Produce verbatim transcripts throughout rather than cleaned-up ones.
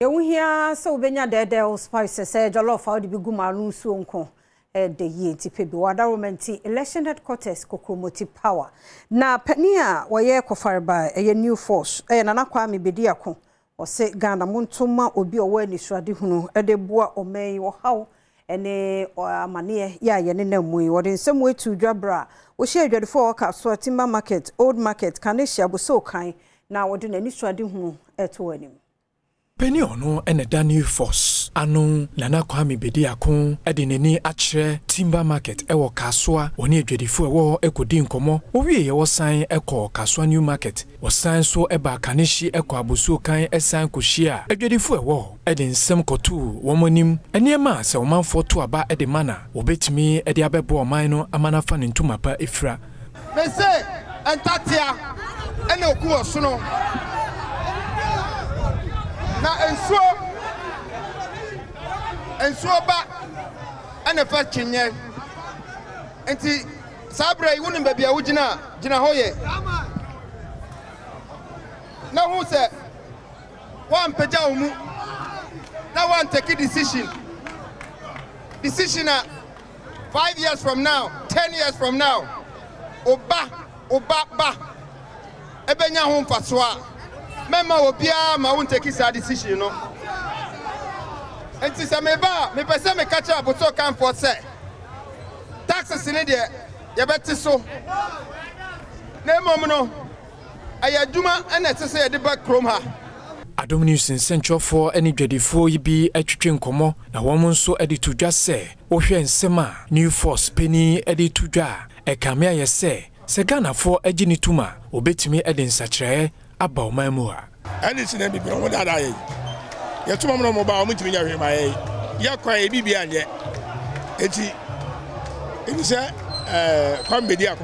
You hear so benya de de spices say jollof how di begu manu so nko e de ye ti pe bi wada woman ti election headquarters kokomoti power na pania woye kofar ba e New Force e na nakwa me bedi akon o se Ghana montoma obi owa ni suade hunu e de boa oman wo hawo ene amane ya ye ne namuyi wo de nsemu etu dwabra wo she adwadefo ka sortima market old market kanisha bo so kan na wo de nani suade hunu eto anim Penny ono ene da New Force anu nana kwami bedi akon edi neni achre timber market ewo kaswa woni edwedifo ewo ekodi nkomo owie ye wosan ekọ kaswa new market wosan so eba kanishi ekọ abusu kan esan kushia edwedifo ewo edi nsem kotu womonim enema se omanfo to aba edi mana obetimi edi abebo oman no amana fa ntuma pa efra mese entatia ene oku osuno na enso enso ba ene fa chinye enti sabra yi wonu babia wo gina gina hoye na hu se wan peja omu na wan take decision decision uh, five years from now ten years from now oba oba ba ebenya ho mfasoa Mema obia ma won't take sa decision no. Enti se me ba me pese me catch up to come for say. Taxes ni de ye beti so. Na mom no. Ayaduma ene tese ye de ba krom ha. Adom news in central for any dwadifo yi bi atwetwe nkomo na wom nso editu dwa se wo hwe nsema New Force peni editu dwa e kamia ye se se Ghana for agini tuma obetimi edin sakyere about my moa. And it's an people that I you're two more about me to be my you're quite a behind yet. It's a family better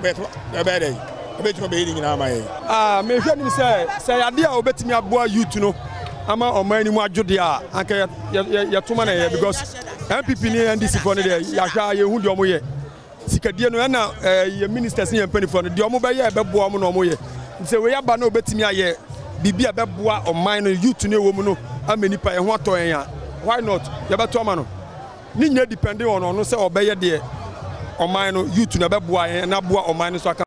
a better beating in our mind. Ah, may say, say, I dear, bet me a boy, you to know. I'm on my new Judia, I can't get too many because M P P and disappointed. Yaka, you would your way. Sikadiana, your ministers in penny for the Domobaya, Babuamo no moye. Say we have no betting me here. Bibi abeboa or mine you to know woman. How many pay and what to ya? Why not? You better man. Ninja depending on no say obey dear or mine you to know beboa and aboa or mine so I can.